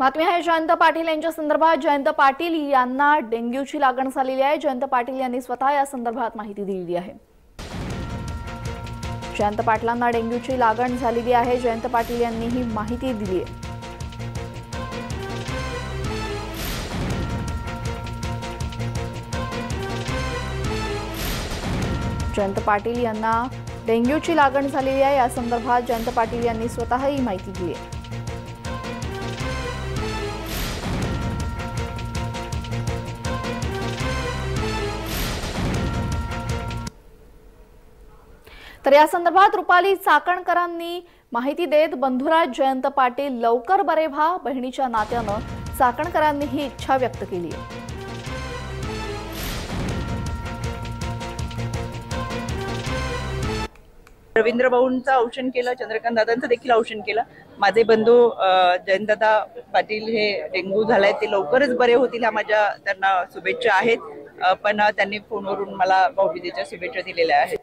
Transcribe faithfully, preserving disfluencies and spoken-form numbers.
बातमी आहे जयंत पाटील यांच्या संदर्भात। जयंत पाटील यांना डेंग्यूची लागण झालेली आहे। जयंत पाटील यांनी स्वतः या संदर्भात माहिती दिली आहे। जयंत पाटलांना डेंग्यूची लागण झालेली आहे। जयंत पाटील यांनी ही माहिती दिली आहे। जयंत पाटील यांना डेंग्यूची लागण झालेली आहे। या संदर्भात जयंत पाटील यांनी स्वतः ही माहिती दिली आहे। तर या संदर्भात रूपाली चाकणकरांनी माहिती देत बंधुराज जयंत पाटील लवकर बरे व्हा, बहिणीच्या नात्यानं चाकणकरांनी ही इच्छा व्यक्त केली आहे। रविन्द्र भावणचं औषण केलं, चंद्रकांत दादांचं देखील औषण केलं। माझे बंधू जयंत दादा पाटील हे डेंग्यू झालाय, ते लवकरच बरे होतील ह्या माझ्या त्यांना शुभेच्छा आहेत। पण त्यांनी फोनवरून मला भाऊबीजेच्या शुभेच्छा दिलेल्या आहेत।